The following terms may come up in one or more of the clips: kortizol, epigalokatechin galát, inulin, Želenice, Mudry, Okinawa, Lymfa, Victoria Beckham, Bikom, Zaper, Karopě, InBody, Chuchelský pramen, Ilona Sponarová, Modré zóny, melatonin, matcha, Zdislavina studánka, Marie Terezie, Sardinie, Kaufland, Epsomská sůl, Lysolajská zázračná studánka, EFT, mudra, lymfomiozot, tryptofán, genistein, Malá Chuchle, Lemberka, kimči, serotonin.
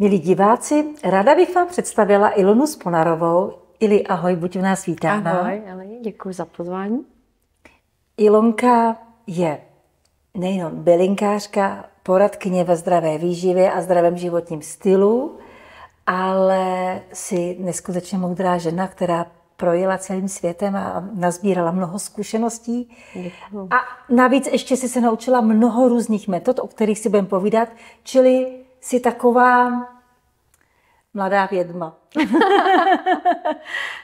Milí diváci, ráda bych vám představila Ilonu Sponarovou. Ili, ahoj, buď u nás vítána. Ahoj, děkuji za pozvání. Ilonka je nejenom bylinkářka, poradkyně ve zdravé výživě a zdravém životním stylu, ale si neskutečně moudrá žena, která projela celým světem a nazbírala mnoho zkušeností. Děkuju. A navíc ještě si se naučila mnoho různých metod, o kterých si budeme povídat, čili jsi taková mladá vědma,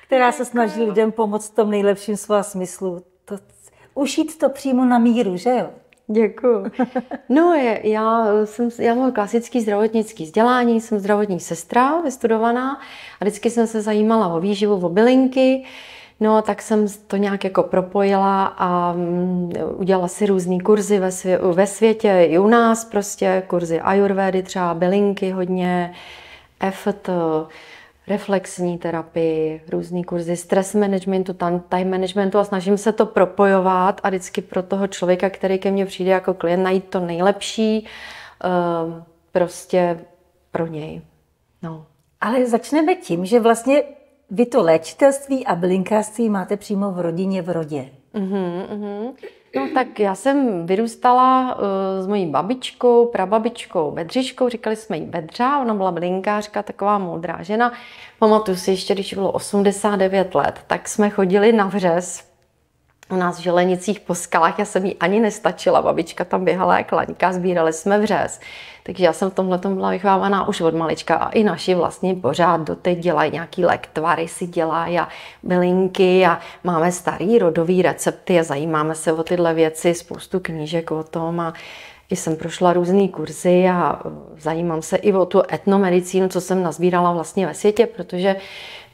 která se snaží lidem pomoct v tom nejlepším svém smyslu. Ušít to přímo na míru, že jo? Děkuju. No, já mám klasický zdravotnický vzdělání, jsem zdravotní sestra, vystudovaná a vždycky jsem se zajímala o výživu, o bylinky. No, tak jsem to nějak jako propojila a udělala si různý kurzy ve světě, i u nás prostě, kurzy ajurvédy třeba, bylinky hodně, EFT, reflexní terapii, různý kurzy stress managementu, time managementu a snažím se to propojovat a vždycky pro toho člověka, který ke mně přijde jako klient, najít to nejlepší prostě pro něj. No. Ale začneme tím, že vlastně vy to léčitelství a bylinkářství máte přímo v rodině, v rodě. No tak já jsem vyrůstala s mojí babičkou, prababičkou Bedřiškou, říkali jsme jí Bedřa, ona byla bylinkářka, taková moudrá žena. Pamatuju si ještě, když bylo 89 let, tak jsme chodili na vřez u nás v Želenicích po skalách, já jsem jí ani nestačila, babička tam běhala jak laňka, sbírali jsme vřez. Takže já jsem v tomhletom byla vychovávaná už od malička a i naši vlastně pořád doteď dělají nějaký lektvary, si dělají a bylinky a máme starý rodový recepty a zajímáme se o tyhle věci, spoustu knížek o tom a i jsem prošla různé kurzy a zajímám se i o tu etnomedicínu, co jsem nazbírala vlastně ve světě, protože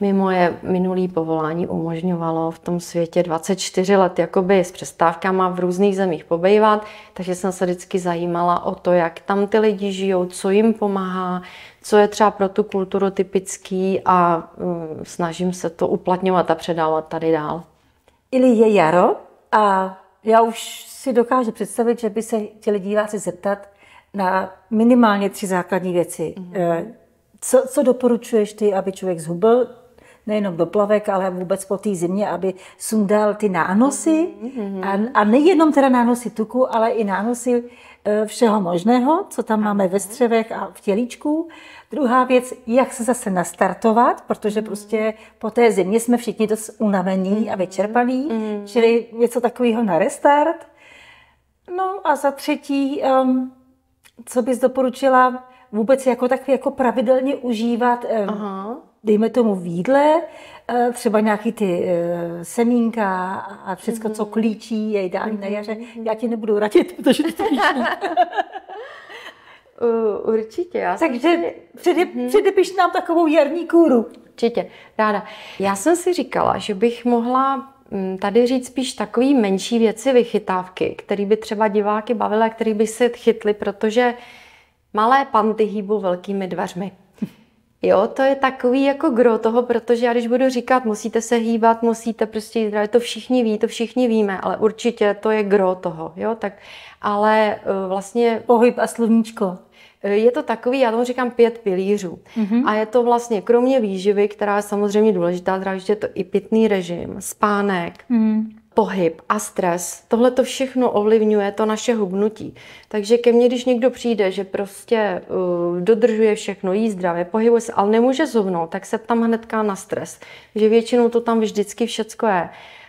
mi moje minulé povolání umožňovalo v tom světě 24 let jakoby s přestávkama v různých zemích pobývat, takže jsem se vždycky zajímala o to, jak tam ty lidi žijou, co jim pomáhá, co je třeba pro tu kulturu typický a snažím se to uplatňovat a předávat tady dál. Ili, je jaro a já už si dokážu představit, že by se chtěli diváci zeptat na minimálně 3 základní věci. Co doporučuješ ty, aby člověk zhubl, nejenom do plavek, ale vůbec po té zimě, aby sundal ty nánosy a nejenom teda nánosy tuku, ale i nánosy všeho možného, co tam máme ve střevech a v tělíčku. Druhá věc, jak se zase nastartovat, protože prostě po té zimě jsme všichni dost unavení a vyčerpaní, čili něco takového na restart. No a za třetí, co bys doporučila vůbec jako takový jako pravidelně užívat, dejme tomu v jídle, třeba nějaký ty semínka a všechno, co klíčí, je ideální na jaře. Já ti nebudu radit, protože to klíčí. Určitě. Takže předepiš nám takovou jarní kůru. Určitě, ráda. Já jsem si říkala, že bych mohla tady říct spíš takové menší věci, vychytávky, které by třeba diváky bavily a které by se chytly, protože malé panty hýbou velkými dveřmi. Jo, to je takový jako gro toho, protože já když budu říkat, musíte se hýbat, musíte prostě jít, to všichni ví, to všichni víme, ale určitě to je gro toho, jo, tak, ale vlastně... Pohyb a sluníčko. Je to takový, já tomu říkám 5 pilířů. A je to vlastně, kromě výživy, která je samozřejmě důležitá, je to i pitný režim, spánek, pohyb a stres, tohle to všechno ovlivňuje to naše hubnutí. Takže ke mně, když někdo přijde, že prostě dodržuje všechno, jí zdravě, pohybuje se, ale nemůže zhubnout, tak se tam hnedka na stres. Že většinou to tam vždycky všecko je.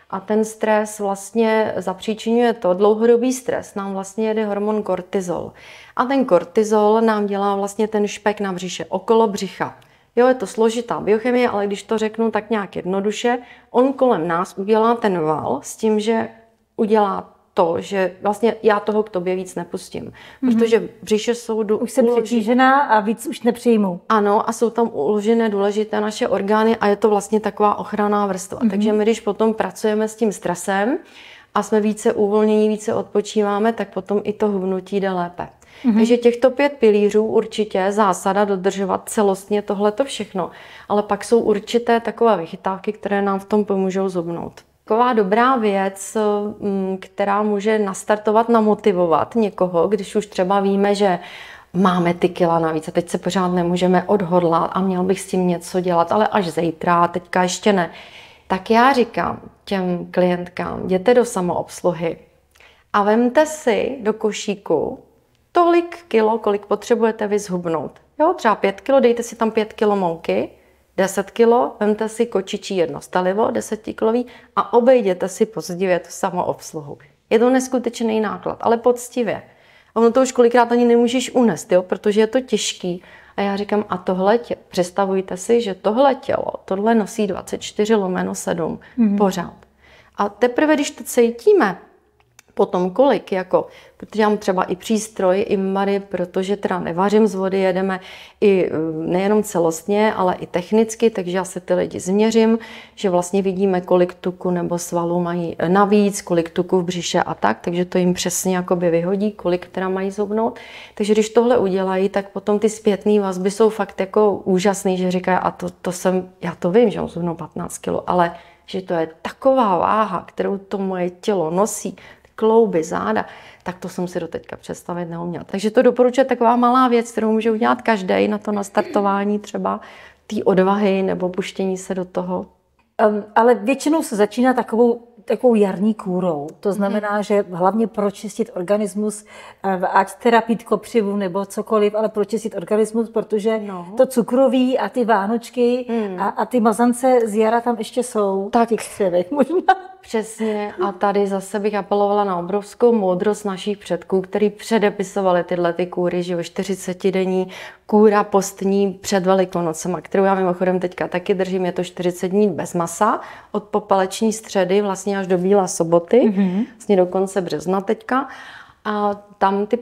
A ten stres vlastně zapříčiňuje to, dlouhodobý stres, nám vlastně jede hormon kortizol. A ten kortizol nám dělá vlastně ten špek na břiše, okolo břicha. Jo, je to složitá biochemie, ale když to řeknu tak nějak jednoduše, on kolem nás udělá ten val s tím, že udělá to, že vlastně já toho k tobě víc nepustím. Protože břiše jsou... Už jsem přetížená a víc už nepřijmu. Ano, a jsou tam uložené důležité naše orgány a je to vlastně taková ochranná vrstva. Takže my, když potom pracujeme s tím stresem a jsme více uvolnění, více odpočíváme, tak potom i to hubnutí jde lépe. Takže těchto 5 pilířů určitě zásada dodržovat celostně tohleto všechno. Ale pak jsou určité takové vychytávky, které nám v tom pomůžou zhubnout. Taková dobrá věc, která může nastartovat, namotivovat někoho, když už třeba víme, že máme ty kila navíc a teď se pořád nemůžeme odhodlat a měl bych s tím něco dělat, ale až zítra, teďka ještě ne. Tak já říkám těm klientkám, jděte do samoobsluhy a vemte si do košíku tolik kilo, kolik potřebujete vyzhubnout. Jo, třeba 5 kilo, dejte si tam 5 kilo mouky, 10 kilo, vemte si kočičí jedno stalivo, 10-kilový a obejděte si poctivě tu samoobsluhu. Je to neskutečný náklad, ale poctivě. Ono to už kolikrát ani nemůžeš unést, jo, protože je to těžký. A já říkám, a tohle tělo, představujte si, že tohle tělo, tohle nosí 24/7 pořád. A teprve, když to cítíme, potom kolik, jako, protože já mám třeba i přístroj, i mary, protože teda nevařím z vody, jedeme i nejenom celostně, ale i technicky, takže já se ty lidi změřím, že vlastně vidíme, kolik tuku nebo svalů mají navíc, kolik tuku v břiše a tak, takže to jim přesně jakoby vyhodí, kolik teda mají zhubnout. Takže když tohle udělají, tak potom ty zpětné vazby jsou fakt jako úžasný, že říkají, a já to vím, že mám zhubnout 15 kg, ale že to je taková váha, kterou to moje tělo nosí, klouby, záda, tak to jsem si doteďka představit neuměla. Takže to doporučuje taková malá věc, kterou může udělat každý na to nastartování třeba té odvahy nebo puštění se do toho. Ale většinou se začíná takovou jarní kůrou. To znamená, že hlavně pročistit organismus, ať teda pít kopřivu nebo cokoliv, ale pročistit organismus, protože to cukroví a ty vánočky a ty mazance z jara tam ještě jsou. Tak. Těch střevek možná. Přesně. A tady zase bych apelovala na obrovskou moudrost našich předků, který předepisovali tyhle ty kůry, že 40denní kůra postní před Velikonocema, kterou já mimochodem teďka taky držím, je to 40 dní bez masa, od popeleční středy vlastně až do Bílé soboty, vlastně do konce března teďka. A tam to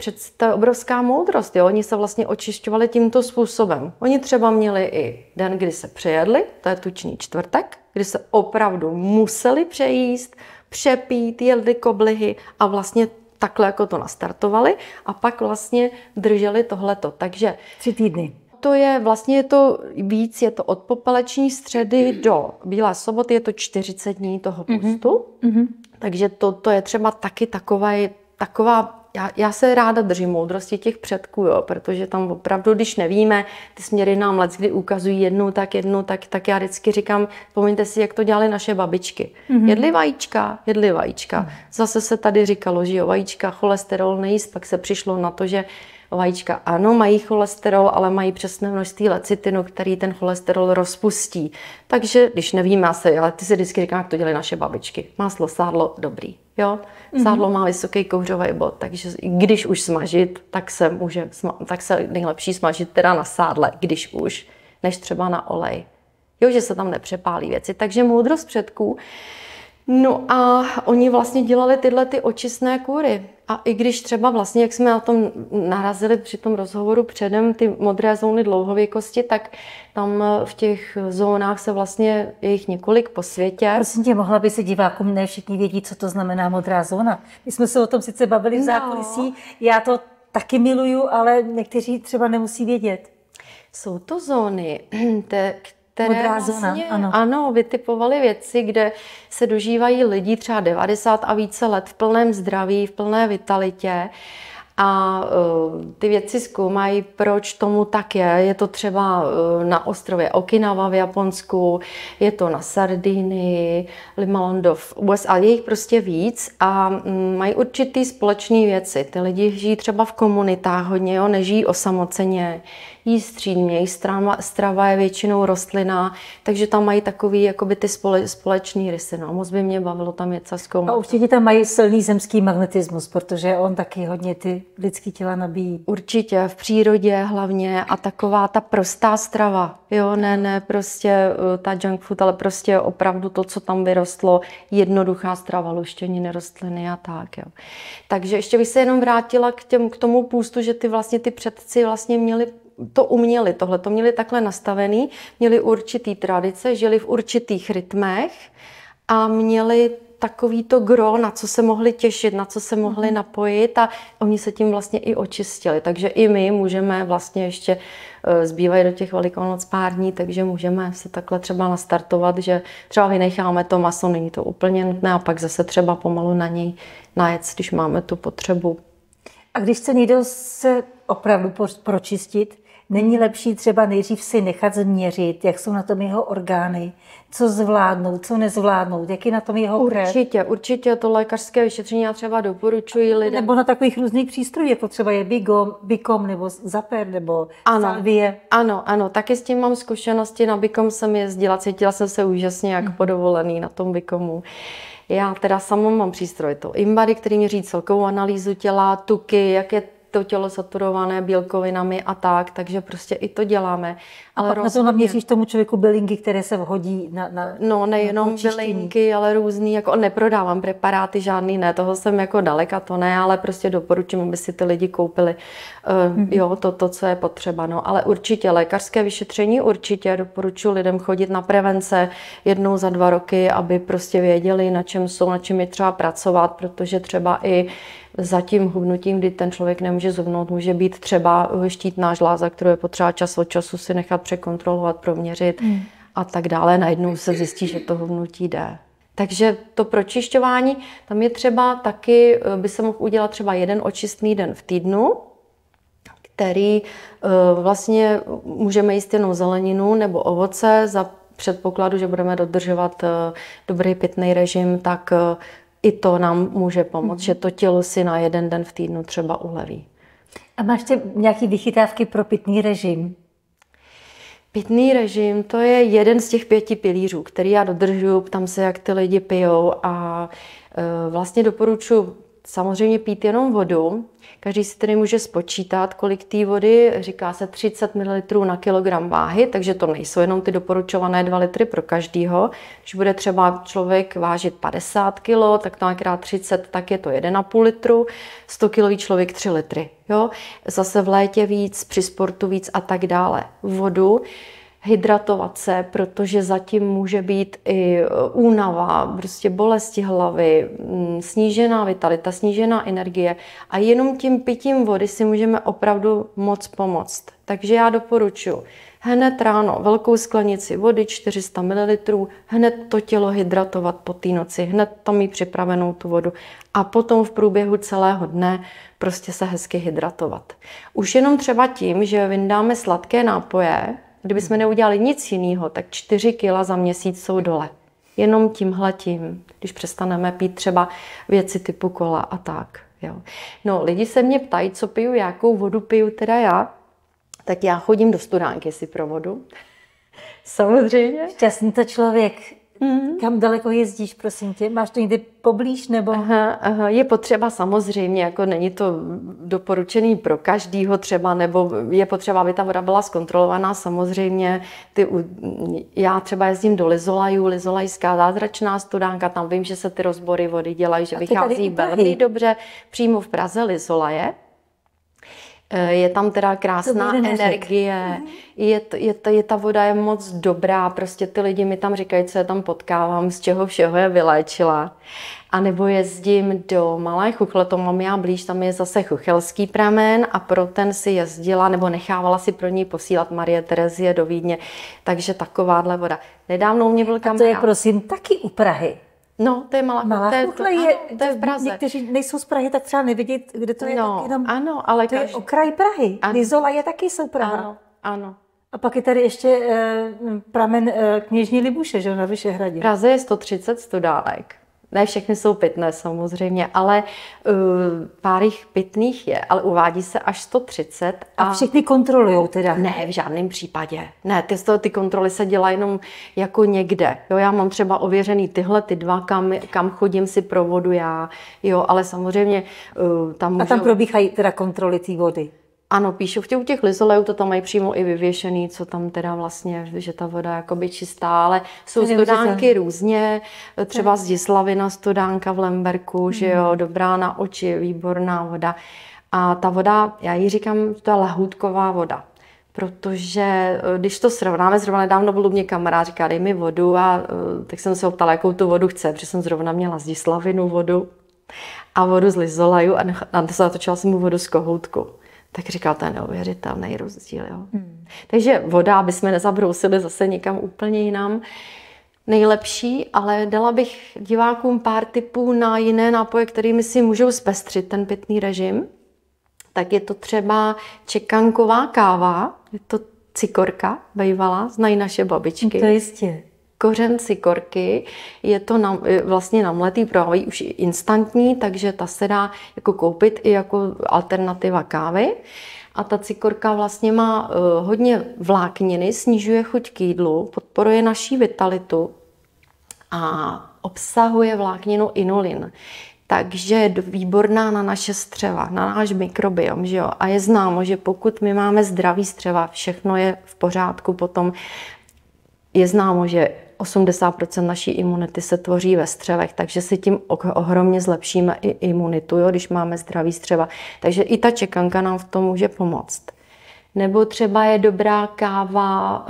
je obrovská moudrost, jo? Oni se vlastně očišťovali tímto způsobem. Oni třeba měli i den, kdy se přejedli, to je tuční čtvrtek, kdy se opravdu museli přejíst, přepít, jedli koblihy a vlastně takhle jako to nastartovali a pak vlastně drželi tohleto. Takže 3 týdny. To je vlastně je to od popeleční středy do Bílé soboty, je to 40 dní toho postu. Takže to je třeba taky taková, já se ráda držím moudrosti těch předků, jo, protože tam opravdu, když nevíme, ty směry nám leckdy ukazují jednu, tak já vždycky říkám, vzpomeňte si, jak to dělaly naše babičky. Jedli vajíčka. Zase se tady říkalo, že jo, vajíčka, cholesterol nejíst, pak se přišlo na to, že vajíčka ano, mají cholesterol, ale mají přesné množství lecitinu, který ten cholesterol rozpustí. Takže když nevím, ale ty si vždycky říkám, jak to dělají naše babičky. Máslo, sádlo, dobrý. Jo? Sádlo má vysoký kouřový bod, takže když už smažit, tak se nejlepší smažit teda na sádle, když už, než třeba na olej. Jo, že se tam nepřepálí věci. Takže moudrost předků. No a oni vlastně dělali tyhle ty očistné kůry. A i když třeba vlastně, jak jsme na tom narazili při tom rozhovoru předem, ty modré zóny dlouhověkosti, tak tam v těch zónách se vlastně, je jich několik po světě. Prosím tě, mohla by se divákům, ne všichni vědí, co to znamená modrá zóna. My jsme se o tom sice bavili v zákulisí, já to taky miluju, ale někteří třeba nemusí vědět. Jsou to zóny, modrá zóna, ano, vytipovali věci, kde se dožívají lidi třeba 90 a více let v plném zdraví, v plné vitalitě. A ty věci zkoumají, proč tomu tak je. Je to třeba na ostrově Okinawa v Japonsku, je to na Sardinii, Limalondo v USA, je jich prostě víc a mají určitý společné věci. Ty lidi žijí třeba v komunitách hodně, jo? Nežijí osamoceně, jí střídně, jejich strava je většinou rostlina, takže tam mají takový jakoby ty společný rysy. No, moc by mě bavilo tam něco zkoumat. A určitě tam mají silný zemský magnetismus, protože on taky hodně ty lidský těla nabíjí. Určitě, v přírodě hlavně a taková ta prostá strava, jo, ne prostě ta junk food, ale prostě opravdu to, co tam vyrostlo, jednoduchá strava, luštěniny, rostliny a tak, jo. Takže ještě bych se jenom vrátila k tomu půstu, že ty předci vlastně měli takhle nastavený, měli určitý tradice, žili v určitých rytmech a měli takový to gro, na co se mohli těšit, na co se mohli napojit a oni se tím vlastně i očistili. Takže i my můžeme vlastně ještě zbývají do těch Velikonoc pár dní, takže můžeme se takhle třeba nastartovat, že třeba vynecháme to maso, není to úplně nutné a pak zase třeba pomalu na něj najet, když máme tu potřebu. A když se někdo opravdu pročistit. Není lepší třeba nejdřív si nechat změřit, jak jsou na tom jeho orgány, co zvládnou, co nezvládnou, jak je na tom jeho krev. Určitě, určitě to lékařské vyšetření já třeba doporučuji lidem. Nebo na takových různých přístrojů, jako třeba je Bikom nebo Zaper nebo Salvie. Ano, ano, taky s tím mám zkušenosti, na Bikom jsem jezdila, cítila jsem se úžasně jak podovolený na tom Bikomu. Já teda sama mám přístroj, to InBody, který měří celkovou analýzu těla, tuky, jak je to tělo saturované bílkovinami a tak, takže prostě i to děláme. Ale pak na to naměříš tomu člověku bylinky, které se vhodí na no nejenom bylinky, ale různý, jako neprodávám preparáty žádný, ne, toho jsem jako daleka, to ne, ale prostě doporučím, aby si ty lidi koupili jo, to, co je potřeba. No, ale určitě lékařské vyšetření, určitě doporučuji lidem chodit na prevence jednou za 2 roky, aby prostě věděli, na čem jsou, na čem je třeba pracovat, protože třeba i za tím hubnutím, kdy ten člověk nemůže zhubnout, může být třeba štítná žláza, kterou je potřeba čas od času si nechat překontrolovat, proměřit a tak dále. Najednou se zjistí, že to hubnutí jde. Takže to pročišťování, tam je třeba taky, by se mohl udělat třeba jeden očistný den v týdnu, který vlastně můžeme jíst jenom zeleninu nebo ovoce za předpokladu, že budeme dodržovat dobrý pitný režim, tak i to nám může pomoct, že to tělo si na jeden den v týdnu třeba uleví. A máš ty nějaké vychytávky pro pitný režim? Pitný režim, to je jeden z těch 5 pilířů, který já dodržuju, ptám se, jak ty lidi pijou a vlastně doporučuji samozřejmě pít jenom vodu. Každý si tedy může spočítat, kolik té vody, říká se 30 ml na kilogram váhy, takže to nejsou jenom ty doporučované 2 litry pro každýho. Když bude třeba člověk vážit 50 kg, tak to nakrát 30, tak je to 1,5 litru, 100 kg člověk 3 litry. Jo? Zase v létě víc, při sportu víc a tak dále. Vodu. Hydratovat se, protože zatím může být i únava, prostě bolesti hlavy, snížená vitalita, snížená energie a jenom tím pitím vody si můžeme opravdu moc pomoct. Takže já doporučuji hned ráno velkou sklenici vody, 400 ml, hned to tělo hydratovat po té noci, hned tam mít připravenou tu vodu a potom v průběhu celého dne prostě se hezky hydratovat. Už jenom třeba tím, že vyndáme sladké nápoje, kdybychom neudělali nic jiného, tak 4 kila za měsíc jsou dole. Jenom tímhletím, když přestaneme pít třeba věci typu kola a tak. Jo. No, lidi se mě ptají, co piju, jakou vodu piju teda já. Tak já chodím do studánky si pro vodu. Samozřejmě. Šťastný to člověk. Kam daleko jezdíš, prosím tě? Máš to někdy poblíž nebo? Aha, je potřeba samozřejmě, jako není to doporučený pro každýho třeba, nebo je potřeba, aby ta voda byla zkontrolovaná samozřejmě. Já třeba jezdím do Lysolajů, Lysolajská zázračná studánka, tam vím, že se ty rozbory vody dělají, že vychází velmi dobře. Přímo v Praze Lysolaje. Je tam teda krásná energie, je ta voda je moc dobrá, prostě ty lidi mi tam říkají, co je tam potkávám, z čeho všeho je vyléčila. A nebo jezdím do Malé Chuchle, to mám já blíž, tam je zase Chuchelský pramen a pro ten si jezdila, nebo nechávala si pro ní posílat Marie Terezie do Vídně, takže takováhle voda. Nedávno mě byl kamarád. A to je prosím taky u Prahy. No, to je Malá Chuchle, to je v Praze. Někteří nejsou z Prahy, tak třeba nevědět, kde to je. No, jenom, ano, ale to je okraj Prahy. Lysola je taky jsou Praha. Ano, ano. A pak je tady ještě pramen kněžní Libuše, že na Vyšehradě. V Praze je 130 studánek. Ne všechny jsou pitné samozřejmě, ale pár jich pitných je, ale uvádí se až 130. A všechny kontrolujou teda? Ne, v žádném případě. Ne, ty kontroly se dělají jenom jako někde. Jo, já mám třeba ověřený tyhle, ty dva, kam chodím si pro vodu já, jo, ale samozřejmě tam můžu... A tam probíhají teda kontroly té vody? Ano, píšu, u těch Lysolajů to tam mají přímo i vyvěšený, co tam teda vlastně, že ta voda jakoby čistá, ale jsou studánky různě, třeba Zdislavina studánka v Lemberku, že jo, dobrá na oči, výborná voda. A ta voda, já ji říkám, to je lahůdková voda, protože když to srovnáme, zrovna nedávno byl u mě kamarád, říká, dej mi vodu a tak jsem se ho ptala, jakou tu vodu chce, protože jsem zrovna měla Zdislavinu vodu a vodu z Lysolajů a natočila jsem mu vodu z kohoutku. Tak říkal, to je neuvěřitelný rozdíl. Jo? Takže voda, aby jsme nezabrousili zase někam úplně jinam, nejlepší, ale dala bych divákům pár tipů na jiné nápoje, kterými si můžou zpestřit ten pitný režim. tak je to třeba čekanková káva, je to cikorka bývalá, znají naše babičky. To jistě. Kořen cikorky, je to vlastně namletý právě už instantní, takže ta se dá jako koupit i jako alternativa kávy. A ta cikorka vlastně má hodně vlákniny, snižuje chuť k jídlu, podporuje naší vitalitu a obsahuje vlákninu inulin. Takže je výborná na naše střeva, na náš mikrobiom, že jo? A je známo, že pokud my máme zdravý střeva, všechno je v pořádku, potom je známo, že 80% naší imunity se tvoří ve střevech, takže si tím ohromně zlepšíme i imunitu, jo, když máme zdravý střeva. Takže i ta čekanka nám v tom může pomoct. Nebo třeba je dobrá káva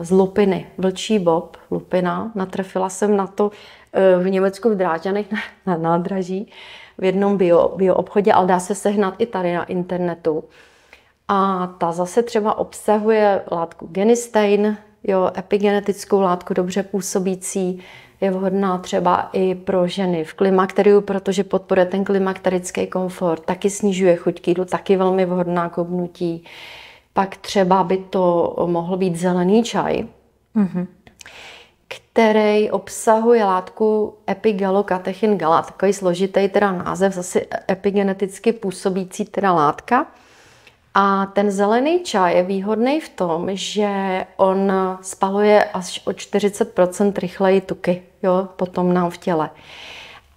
z lupiny, vlčí bob, lupina. Natrefila jsem na to v Německu v Drážďanech na nádraží v jednom bioobchodě, ale dá se sehnat i tady na internetu. A ta zase třeba obsahuje látku genistein, jo, epigenetickou látku dobře působící, je vhodná třeba i pro ženy v klimakteriu, protože podporuje ten klimakterický komfort, taky snižuje chuť k jídlu, taky velmi vhodná k obnutí. Pak třeba by to mohl být zelený čaj, který obsahuje látku epigalokatechin gala, takový složitý teda název, zase epigeneticky působící teda látka. A ten zelený čaj je výhodný v tom, že on spaluje až o 40% rychleji tuky, jo, potom nám v těle.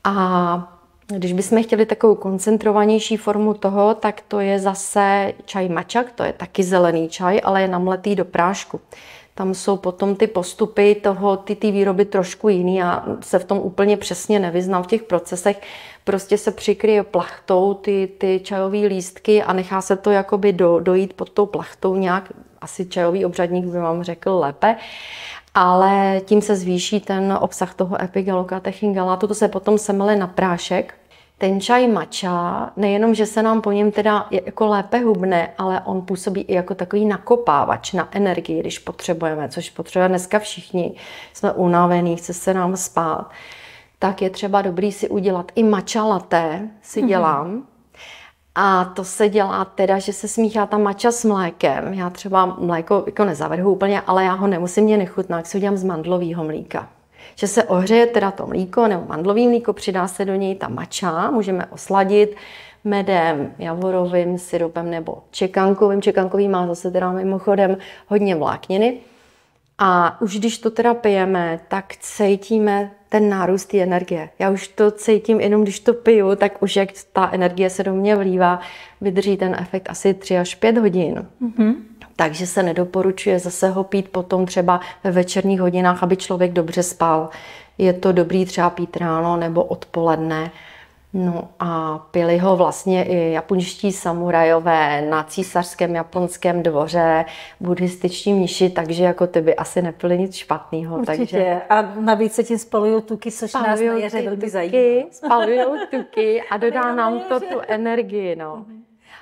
A když bychom chtěli takovou koncentrovanější formu toho, tak to je zase čaj mačak, to je taky zelený čaj, ale je namletý do prášku. Tam jsou potom ty postupy toho, ty výroby trošku jiný, já se v tom úplně přesně nevyznám v těch procesech. Prostě se přikryje plachtou ty čajové lístky a nechá se to jakoby dojít pod tou plachtou nějak, asi čajový obřadník by vám řekl lépe, ale tím se zvýší ten obsah toho epigalokatechin galátu, to se potom semele na prášek. Ten čaj matcha, nejenom, že se nám po něm teda jako lépe hubne, ale on působí i jako takový nakopávač na energii, když potřebujeme, což potřebujeme dneska všichni, jsme unavení, chce se nám spát. Tak je třeba dobrý si udělat i matcha latte, si dělám. A to se dělá teda, že se smíchá ta matcha s mlékem. Já třeba mléko jako nezavrhu úplně, ale já ho nemusím, mě nechutná, jak si udělám z mandlového mléka. Že se ohřeje teda to mlíko nebo mandlový mlíko, přidá se do něj ta matcha, můžeme osladit medem, javorovým syrupem nebo čekankovým. Čekankový má zase teda mimochodem hodně vlákniny. A už když to teda pijeme, tak cítíme ten nárůst té energie. Já už to cítím, jenom když to piju, tak už jak ta energie se do mě vlívá, vydrží ten efekt asi 3 až 5 hodin. Takže se nedoporučuje zase ho pít potom třeba ve večerních hodinách, aby člověk dobře spal. Je to dobrý třeba pít ráno nebo odpoledne. No a pili ho vlastně i japonští samurajové na císařském japonském dvoře, buddhističní mniši, takže jako ty by asi nepili nic špatného. Určitě. Takže... A navíc se tím spalují tuky, což nás na jaře velmi zajímá. Spalují tuky a dodá nám to tu energii, no.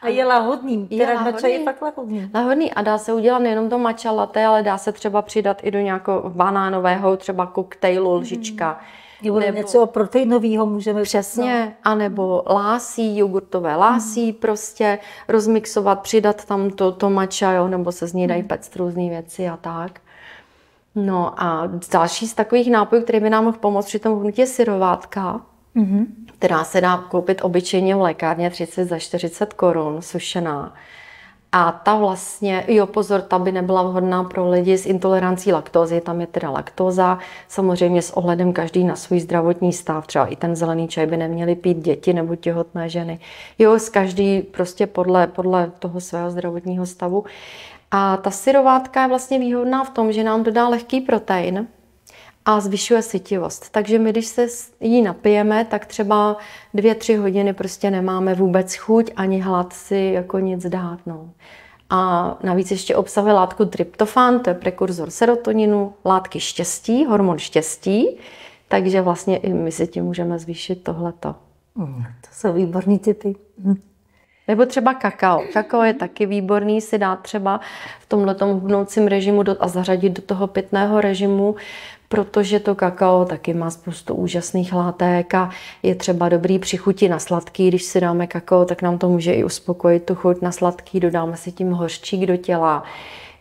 A je lahodný, teda matcha je pak lahodný. Lahodný a dá se udělat nejenom to matcha latte, ale dá se třeba přidat i do nějakého banánového třeba koktejlu lžička. Nebo něco proteinového můžeme... Přesně, anebo lásí, jogurtové lásí, prostě rozmixovat, přidat tam to matcha, jo, nebo se z ní dají pect různý věci a tak. No a další z takových nápojů, který by nám mohl pomoct při tom hubnutí, je syrovátka, která se dá koupit obyčejně v lékárně 30 za 40 korun, sušená. A ta vlastně, jo pozor, ta by nebyla vhodná pro lidi s intolerancí laktózy, tam je teda laktóza, samozřejmě s ohledem každý na svůj zdravotní stav, třeba i ten zelený čaj by neměly pít děti nebo těhotné ženy. Jo, z každý prostě podle toho svého zdravotního stavu. A ta syrovátka je vlastně výhodná v tom, že nám dodá lehký protein a zvyšuje sytivost. Takže my, když se jí napijeme, tak třeba 2-3 hodiny prostě nemáme vůbec chuť ani hlad si jako nic dát. No. A navíc ještě obsahuje látku tryptofán, to je prekurzor serotoninu, látky štěstí, hormon štěstí, takže vlastně i my si tím můžeme zvýšit tohleto. To jsou výborný tipy. Nebo třeba kakao. Kakao je taky výborný, si dát třeba v tomhletom hubnoucím režimu a zařadit do toho pitného režimu, protože to kakao taky má spoustu úžasných látek a je třeba dobrý při chuti na sladký. Když si dáme kakao, tak nám to může i uspokojit tu chuť na sladký, dodáme si tím hořčík do těla.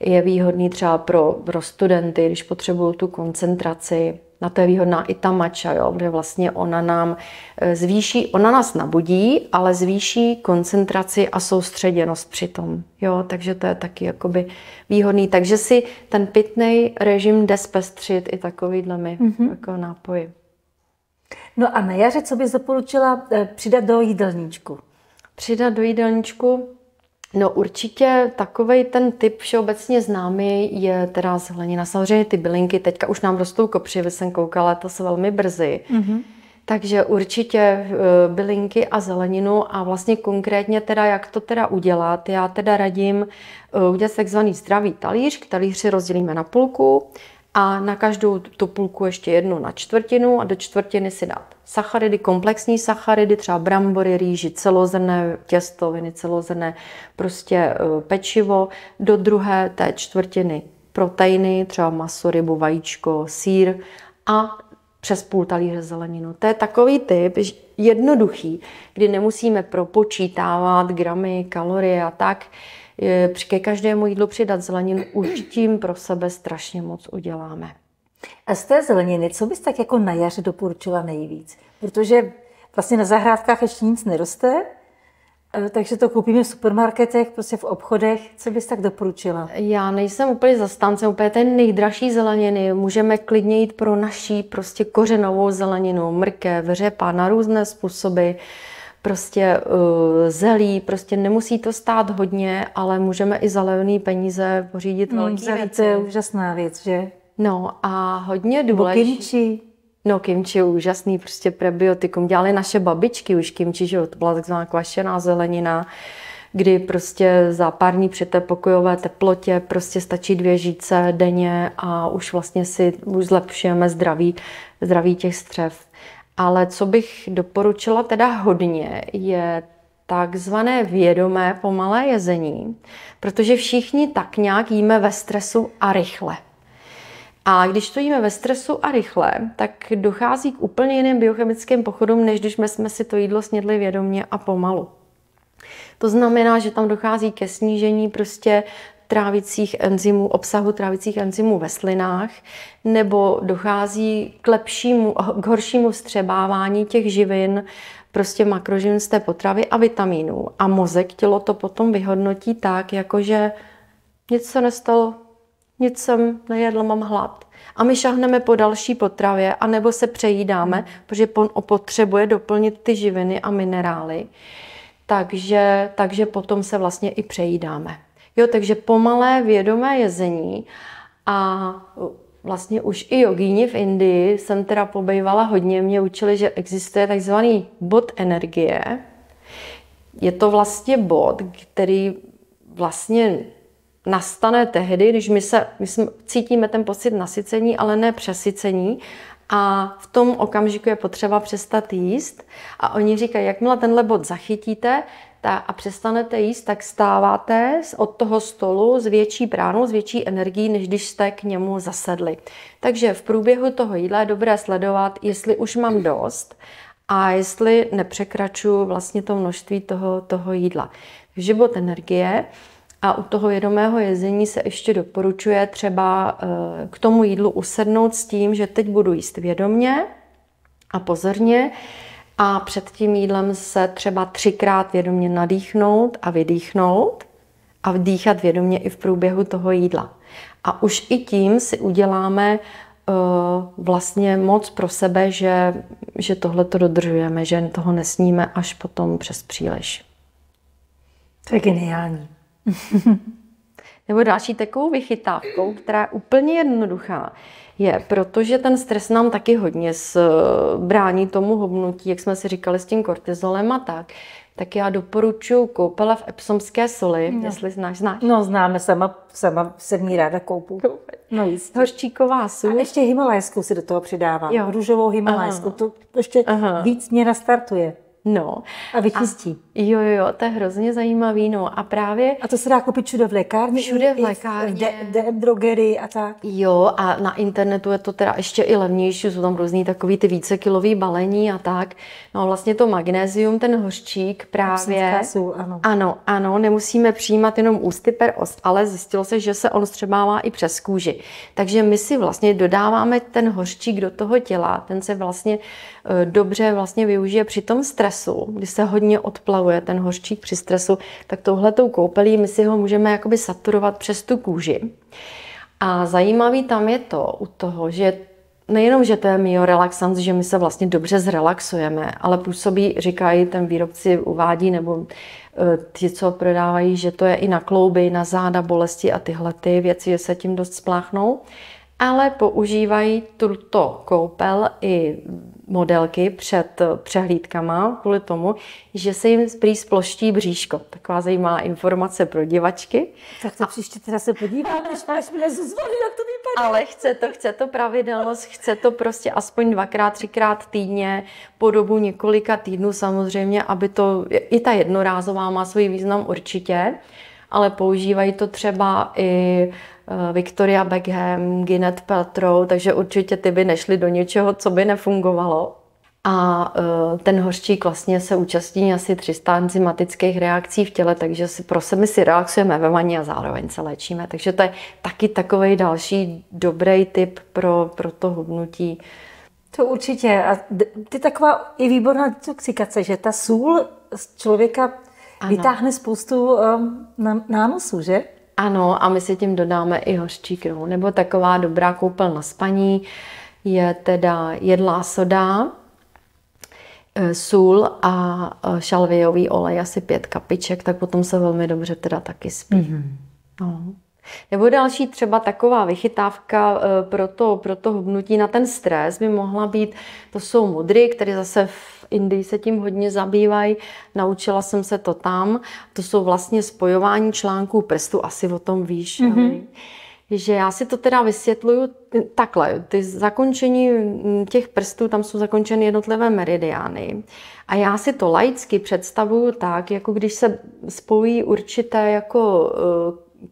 Je výhodný třeba pro studenty, když potřebují tu koncentraci. Na to je výhodná i ta matcha, jo, kde vlastně ona nás nabudí, ale zvýší koncentraci a soustředěnost přitom. Jo, takže to je taky jakoby výhodný. Takže si ten pitný režim jde zpestřit i takovýhlemi jako nápoji. No a na jaře, co bys doporučila přidat do jídelníčku? Přidat do jídelníčku? No určitě takovej ten typ všeobecně známý je teda zelenina. Samozřejmě ty bylinky, teďka už nám rostou kopřivy, jsem koukala, to se velmi brzy. Takže určitě bylinky a zeleninu a vlastně konkrétně teda, jak to teda udělat, já teda radím udělat takzvaný zdravý talíř, který si rozdělíme na půlku a na každou tu půlku ještě jednu na čtvrtinu a do čtvrtiny si dát sacharidy, komplexní sacharidy, třeba brambory, rýži, celozrnné těstoviny, celozrnné prostě pečivo. Do druhé té čtvrtiny proteiny, třeba maso, rybu, vajíčko, sýr a přes půl talíře zeleninu. To je takový typ jednoduchý, kdy nemusíme propočítávat gramy, kalorie a tak. Ke každému jídlu přidat zeleninu, už tím pro sebe strašně moc uděláme. A z té zeleniny, co bys tak jako na jaře doporučila nejvíc? Protože vlastně na zahrádkách ještě nic neroste, takže to koupíme v supermarketech, prostě v obchodech. Co bys tak doporučila? Já nejsem úplně zastáncem úplně té nejdražší zeleniny. Můžeme klidně jít pro naší prostě kořenovou zeleninu, mrkev, řepa na různé způsoby. Prostě zelí, prostě nemusí to stát hodně, ale můžeme i za levné peníze pořídit velký věci. To je úžasná věc, že? No a hodně důležitý. Kimči. No kimči je úžasný, prostě prebiotikum. Dělali naše babičky už kimči, že to byla takzvaná kvašená zelenina, kdy prostě za pár dní při té pokojové teplotě prostě stačí 2 lžíce denně a už vlastně už zlepšujeme zdraví těch střev. Ale co bych doporučila teda hodně, je takzvané vědomé pomalé jezení, protože všichni tak nějak jíme ve stresu a rychle. A když to jíme ve stresu a rychle, tak dochází k úplně jiným biochemickým pochodům, než když jsme si to jídlo snědli vědomě a pomalu. To znamená, že tam dochází ke snížení prostě obsahu trávicích enzymů ve slinách, nebo dochází k horšímu vstřebávání těch živin, prostě makroživin z té potravy a vitamínů. A mozek, tělo to potom vyhodnotí tak, jakože nic se nestalo, nic jsem nejedla, mám hlad. A my šahneme po další potravě, anebo se přejídáme, protože potřebuje doplnit ty živiny a minerály. Takže potom se vlastně i přejídáme. Jo, takže pomalé vědomé jezení a vlastně už i jogíni v Indii jsem teda pobejvala hodně, mě učili, že existuje takzvaný bod energie. Je to vlastně bod, který vlastně nastane tehdy, když my cítíme ten pocit nasycení, ale ne přesycení. A v tom okamžiku je potřeba přestat jíst. A oni říkají, jakmile tenhle bod zachytíte a přestanete jíst, tak stáváte od toho stolu s větší pránou, s větší energií, než když jste k němu zasedli. Takže v průběhu toho jídla je dobré sledovat, jestli už mám dost a jestli nepřekračuji vlastně to množství toho jídla. Život energie. A u toho vědomého jezení se ještě doporučuje třeba k tomu jídlu usednout s tím, že teď budu jíst vědomně a pozorně a před tím jídlem se třeba 3krát vědomně nadýchnout a vydýchnout a dýchat vědomně i v průběhu toho jídla. A už i tím si uděláme vlastně moc pro sebe, že tohle to dodržujeme, že toho nesníme až potom přes příliš. To je geniální. Nebo další takovou vychytávkou, která je úplně jednoduchá, je, protože ten stres nám taky hodně brání tomu hubnutí, jak jsme si říkali s tím kortizolem a tak já doporučuji koupele v Epsomské soli, jestli znáš. No známe, sama se v ní ráda koupu. No jistě. Hořčíková sůl. A ještě himalajskou si do toho přidávám, růžovou himalajskou, to ještě víc mě nastartuje. No. A vyčistí. Jo, to je hrozně zajímavý, no. A právě... A to se dá koupit všude v lékárně? Všude v lékárně. DM drogery a tak? Jo, a na internetu je to teda ještě i levnější, jsou tam různý takový ty vícekilový balení a tak. No a vlastně to magnézium, ten hořčík právě... Epsomská sůl, ano. Ano, nemusíme přijímat jenom ústy per ost, ale zjistilo se, že se on vstřebává i přes kůži. Takže my si vlastně dodáváme ten hořčík do toho těla, ten se vlastně dobře využije při tom stresu, když se hodně odplavuje ten hořčík při stresu, tak touhletou koupelí my si ho můžeme jakoby saturovat přes tu kůži. A zajímavý tam je to u toho, že nejenom, že to je myorelaxant, že my se vlastně dobře zrelaxujeme, ale působí, říkají, ten výrobci uvádí, nebo ti, co prodávají, že to je i na klouby, na záda, bolesti a tyhle ty věci, že se tím dost spláchnou. Ale používají tuto koupel i modelky před přehlídkama kvůli tomu, že se jim prý sploští bříško. Taková zajímavá informace pro divačky. Tak to příště teda se podívám, až mi lezu z vody, jak to vypadá. Ale chce to pravidelnost, chce to prostě aspoň 2×, 3× týdně po dobu několika týdnů samozřejmě, aby to, i ta jednorázová má svůj význam určitě, ale používají to třeba i Victoria Beckham, Gwyneth Paltrow, takže určitě ty by nešly do něčeho, co by nefungovalo. A ten hořčík vlastně se účastní asi 300 enzymatických reakcí v těle, takže my si relaxujeme ve vaně a zároveň se léčíme. Takže to je taky takový další dobrý tip pro to hubnutí. To určitě. A to je taková i výborná detoxikace, že ta sůl z člověka vytáhne spoustu nánosů, že? Ano, a my si tím dodáme i hořčík, no. Nebo taková dobrá koupel na spaní je teda jedlá soda, sůl a šalvějový olej, asi 5 kapiček, tak potom se velmi dobře teda taky spí. No. Nebo další třeba taková vychytávka pro to hubnutí na ten stres by mohla být, to jsou mudry, které zase v Indii se tím hodně zabývají, naučila jsem se to tam, to jsou vlastně spojování článků prstů, asi o tom víš, že já si to teda vysvětluju takhle, ty zakončení těch prstů, tam jsou zakončeny jednotlivé meridiány a já si to laicky představuju tak, jako když se spojí určité jako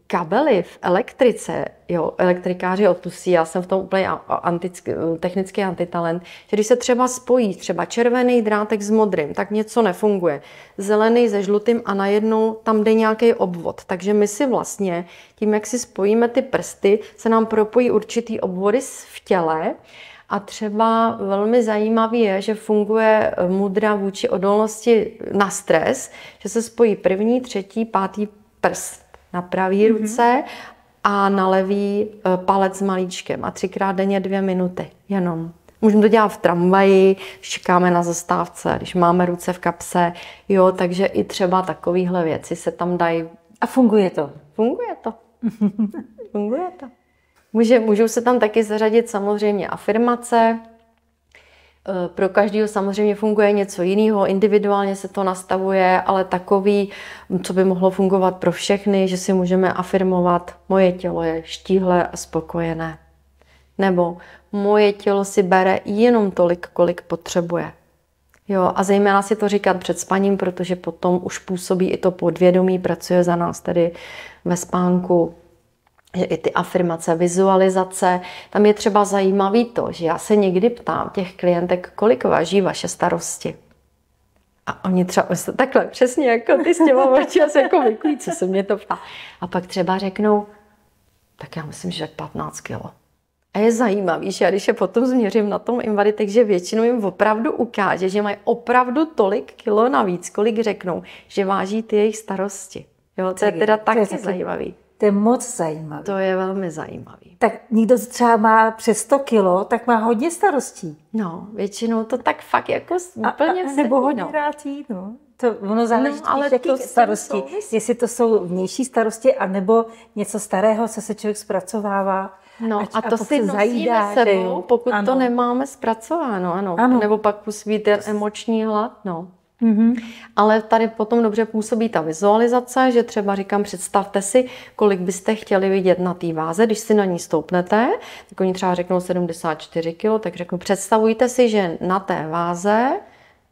kabely v elektrice, jo, elektrikáři odpustí, já jsem v tom úplně technický antitalent, že když se třeba spojí třeba červený drátek s modrým, tak něco nefunguje, zelený se žlutým a najednou tam jde nějaký obvod. Takže my si vlastně tím, jak si spojíme ty prsty, se nám propojí určitý obvody v těle. A třeba velmi zajímavý je, že funguje mudra vůči odolnosti na stres, že se spojí první, třetí, pátý prst na pravý ruce a na levý palec s malíčkem a 3× denně 2 minuty jenom. Můžeme to dělat v tramvaji, čekáme na zastávce, když máme ruce v kapse, jo, takže i třeba takovéhle věci se tam dají. A funguje to? Funguje to. Funguje to. Můžou se tam taky zařadit samozřejmě afirmace. Pro každého samozřejmě funguje něco jiného, individuálně se to nastavuje, ale takový, co by mohlo fungovat pro všechny, že si můžeme afirmovat, moje tělo je štíhlé a spokojené. Nebo moje tělo si bere jenom tolik, kolik potřebuje. Jo, a zejména si to říkat před spaním, protože potom už působí i to podvědomí, pracuje za nás tedy ve spánku. I ty afirmace, vizualizace. Tam je třeba zajímavý to, že já se někdy ptám těch klientek, kolik váží vaše starosti. A oni třeba takhle, přesně jako ty s těma očima se jako vyklí, co se mě to ptá. A pak třeba řeknou, tak já myslím, že tak 15 kilo. A je zajímavý, že já když je potom změřím na tom InBody, takže většinou jim opravdu ukáže, že mají opravdu tolik kilo navíc, kolik řeknou, že váží ty jejich starosti. Jo, to je teda taky zajímavý. To je moc zajímavý. To je velmi zajímavý. Tak někdo třeba má přes 100 kilo, tak má hodně starostí. No, většinou to tak fakt jako úplně... nebo hodně rátí, no. To ono záleží, jakých starostí. Jestli to jsou vnější starosti, anebo něco starého, co se člověk zpracovává. No a to si nosíme sebou, pokud to nemáme zpracováno, ano. Nebo pak působí ten emoční hlad, no. Ale tady potom dobře působí ta vizualizace, že třeba říkám, představte si, kolik byste chtěli vidět na té váze, když si na ní stoupnete, tak oni třeba řeknou 74 kg, tak řeknu, představujte si, že na té váze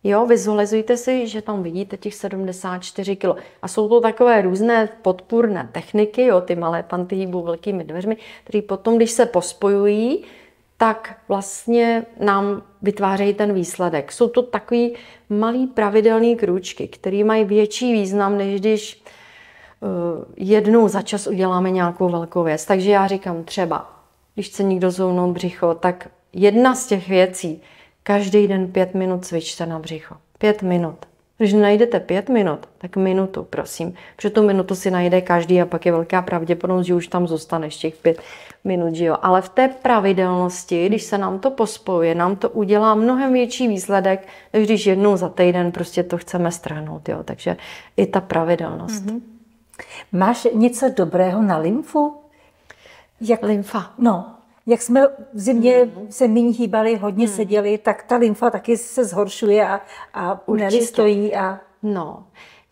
Jo, vizualizujte si, že tam vidíte těch 74 kg. A jsou to takové různé podpůrné techniky, jo, ty malé panty hýbou velkými dveřmi, které potom, když se pospojují, tak vlastně nám vytvářejí ten výsledek. Jsou to takový malý pravidelný krůčky, které mají větší význam, než když jednou za čas uděláme nějakou velkou věc. Takže já říkám třeba, když chce někdo zhoubnout břicho, tak jedna z těch věcí, každý den 5 minut cvičte na břicho. 5 minut. Když najdete 5 minut, tak minutu, prosím. Protože tu minutu si najde každý a pak je velká pravděpodobnost, že už tam zůstane ještě těch 5 minut. Že jo? Ale v té pravidelnosti, když se nám to pospojuje, nám to udělá mnohem větší výsledek, než když jednou za týden prostě to chceme strhnout. Jo? Takže i ta pravidelnost. Mm-hmm. Máš něco dobrého na lymfu? Jak lymfa? No. Jak jsme v zimě se nyní hýbali, hodně seděli, tak ta lymfa taky se zhoršuje a nevystojí. A... No,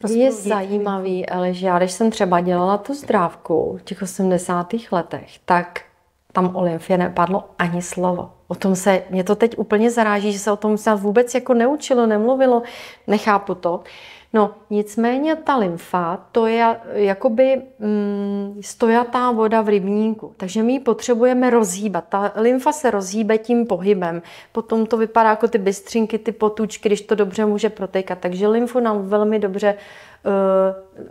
je zajímavý, ale že já, když jsem třeba dělala tu zdrávku v těch 80. letech, tak tam o lymfě nepadlo ani slovo. O tom se, mě to teď úplně zaráží, že se o tom se vůbec jako neučilo, nemluvilo, nechápu to. No, nicméně ta lymfa, to je jakoby stojatá voda v rybníku, takže my ji potřebujeme rozhýbat. Ta lymfa se rozhýbe tím pohybem, potom to vypadá jako ty bystřinky, ty potůčky, když to dobře může protékat, takže lymfu nám velmi dobře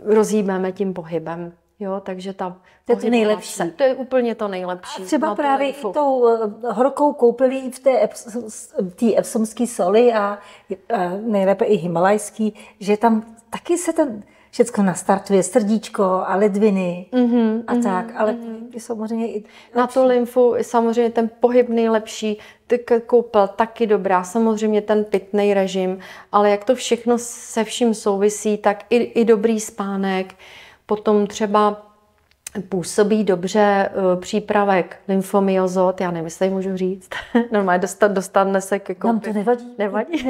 rozhýbeme tím pohybem. Jo, takže ta to je to nejlepší. To je úplně to nejlepší. A třeba právě i tou horkou koupelí v té Epsomské soli a nejlépe i himalajský, že tam taky se ten všechno nastartuje, srdíčko a ledviny a tak, ale samozřejmě i na tu lymfu samozřejmě ten pohyb nejlepší, koupel taky dobrá, samozřejmě ten pitný režim, ale jak to všechno se vším souvisí, tak i dobrý spánek. Potom třeba působí dobře přípravek lymfomiozot, já nevím, jestli můžu říct. Normálně dostane se ke koupě. Nám to nevadí. Nevadí.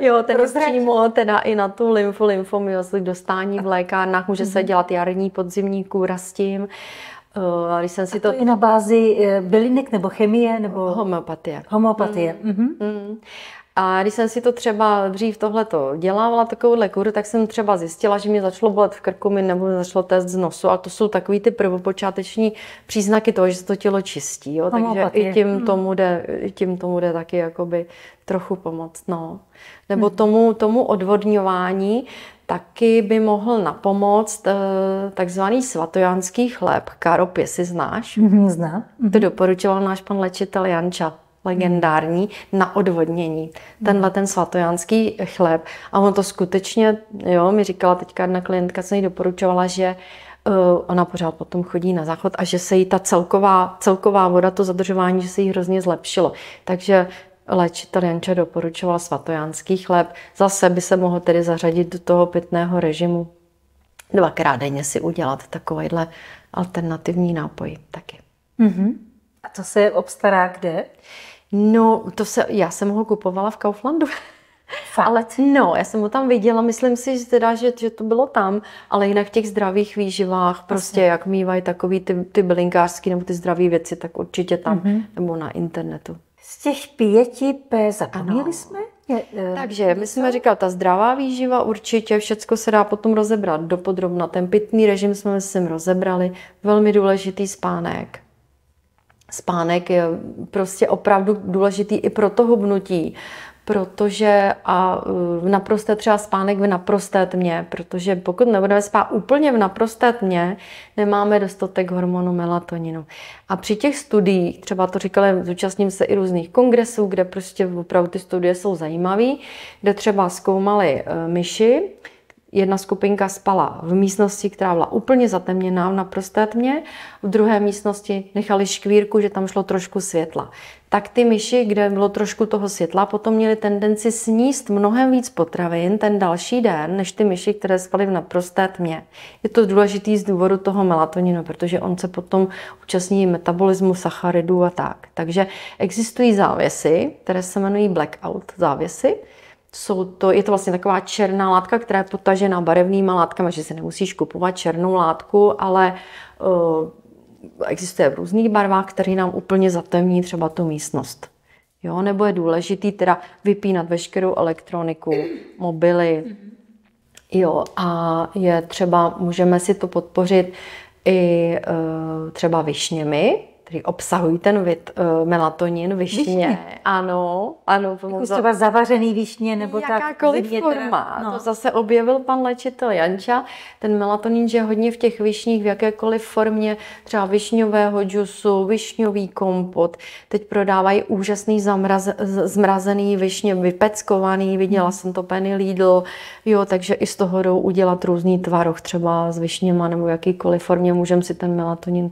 Jo, ten přímo teda i na tu lymfomiozot dostání v lékárnách. Může se dělat jarní, podzimní kůra s tím. Když jsem si to i na bázi bylinek nebo chemie? Nebo... Homeopatie. Homeopatie. A když jsem si to třeba dřív tohleto dělávala, takovouhle kůru, tak jsem třeba zjistila, že mě začalo bolet v krku, mi nebo začalo téct z nosu. A to jsou takový ty prvopočáteční příznaky toho, že se to tělo čistí. Jo? Takže i tím tomu jde taky jakoby trochu pomoct. No. Nebo tomu odvodňování taky by mohl napomoct takzvaný svatojanský chleb. Karopě, jestli znáš? Znám. To doporučoval náš pan léčitel Jan Čat. Legendární na odvodnění. Tenhle ten svatojanský chléb. A on to skutečně, jo, mi říkala teďka jedna klientka, se jí doporučovala, že ona pořád potom chodí na záchod a že se jí ta celková voda, to zadržování, že se jí hrozně zlepšilo. Takže léčitel Jan Čat doporučoval svatojanský chléb. Zase by se mohl tedy zařadit do toho pitného režimu. 2krát denně si udělat takovýhle alternativní nápoj taky. A to se obstará kde? No, já jsem ho kupovala v Kauflandu. Fakt? Ale no, já jsem ho tam viděla, myslím si, že teda, že to bylo tam, ale jinak v těch zdravých výživách, prostě jak mývají takový ty bylinkářský nebo ty zdravé věci, tak určitě tam, nebo na internetu. Z těch 5P zapomněli jsme? Takže my jsme říkali, ta zdravá výživa určitě, všecko se dá potom rozebrat dopodrobna. Ten pitný režim jsme si rozebrali, velmi důležitý spánek. Spánek je prostě opravdu důležitý i pro to hubnutí, protože třeba spánek v naprosté tmě, protože pokud nebudeme spát úplně v naprosté tmě, nemáme dostatek hormonu melatoninu. A při těch studiích, třeba to říkali, zúčastním se i různých kongresů, kde prostě opravdu ty studie jsou zajímavé, kde třeba zkoumali myši. Jedna skupinka spala v místnosti, která byla úplně zatemněná, v naprosté tmě. V druhé místnosti nechali škvírku, že tam šlo trošku světla. Tak ty myši, kde bylo trošku toho světla, potom měly tendenci sníst mnohem víc potravin ten další den, než ty myši, které spaly v naprosté tmě. Je to důležitý z důvodu toho melatoninu, protože on se potom účastní metabolismu sacharidů a tak. Takže existují závěsy, které se jmenují blackout závěsy. Je to vlastně taková černá látka, která je potažená barevnýma látkama, že si nemusíš kupovat černou látku, ale existuje v různých barvách, které nám úplně zatemní třeba tu místnost. Jo? Nebo je důležitý teda vypínat veškerou elektroniku, mobily. Jo, a je třeba, můžeme si to podpořit i třeba višněmi, které obsahují ten melatonin, višně. Ano, ano. Jako třeba zavařený višně nebo tak. Jakákoliv forma. No. To zase objevil pan léčitel Jan Čat. Ten melatonin je hodně v těch višních v jakékoliv formě, třeba višňového džusu, višňový kompot. Teď prodávají úžasný zmrazený višně, vypeckovaný. Viděla jsem to Penny Lidl. Jo, takže i z toho jdou udělat různý tvaroh, třeba s višněma nebo v jakýkoliv formě. Můžeme si ten melatonin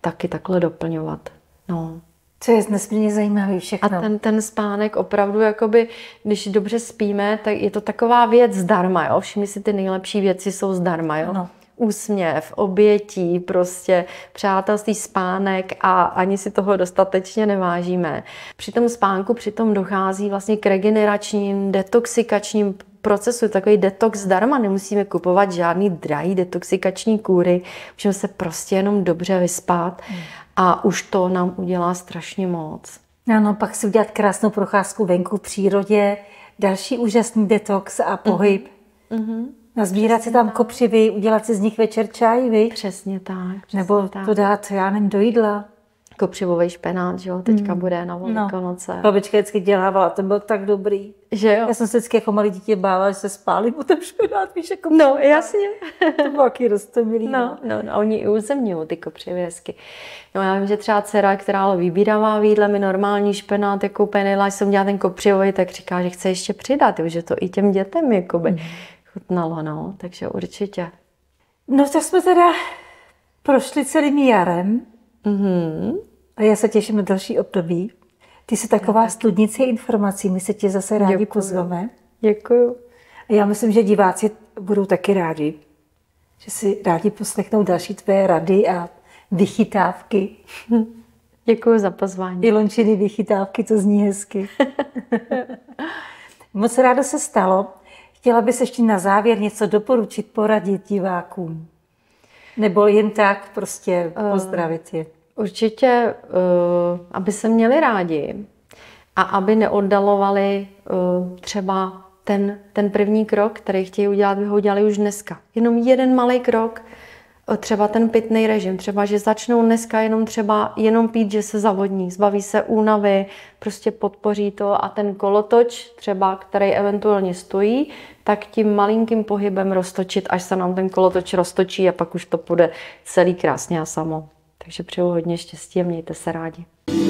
taky takhle doplňovat. No. Co je nesmírně zajímavý všechno. A ten spánek opravdu, jakoby, když dobře spíme, tak je to taková věc zdarma. Jo? Všimni si, ty nejlepší věci jsou zdarma. Jo? No. Úsměv, obětí, prostě přátelství, spánek a ani si toho dostatečně nevážíme. Při tom spánku přitom dochází vlastně k regeneračním, detoxikačním procesu, takový detox zdarma, nemusíme kupovat žádný drahý detoxikační kůry, můžeme se prostě jenom dobře vyspat a už to nám udělá strašně moc. Ano, pak si udělat krásnou procházku venku v přírodě, další úžasný detox a pohyb. Mm-hmm. Nazbírat si tam kopřivy, udělat si z nich večer čaj, vy? Přesně tak. Přesně nebo tak. To dát, já nevím, do jídla. Kopřivový špenát, že jo, teďka bude na Velikonoce. No. Babička vždycky dělávala, to byl tak dobrý. Že jo? Já jsem se vždycky jako malé dítě bála, že se spálí potom špenát, víš, jako... No, jasně. To bylo taky roztomilý. No, oni i uzemňují ty kopřivy hezky. No, já vím, že třeba dcera, která ale vybírává v jídle, mi normální špenát, jako penila, když jsem dělala ten kopřivový, tak říká, že chce ještě přidat, že to i těm dětem, jakoby, chutnalo, no, takže určitě. No, to jsme teda prošli celým jarem. Mm-hmm. A já se těším na další období. Ty jsi taková studnice informací, my se tě zase rádi pozveme. Děkuju. A já myslím, že diváci budou taky rádi, že si rádi poslechnou další tvé rady a vychytávky. Děkuju za pozvání. Ilončiny vychytávky, to zní hezky. Moc ráda se stalo. Chtěla bys ještě na závěr něco doporučit, poradit divákům? Nebo jen tak prostě pozdravit je? Určitě, aby se měli rádi a aby neoddalovali třeba ten první krok, který chtějí udělat, by ho udělali už dneska. Jenom jeden malý krok, třeba ten pitný režim, třeba, že začnou dneska jenom pít, že se zavodní, zbaví se únavy, prostě podpoří to a ten kolotoč třeba, který eventuálně stojí, tak tím malinkým pohybem roztočit, až se nám ten kolotoč roztočí a pak už to půjde celý krásně a samo. Takže přeju hodně štěstí a mějte se rádi.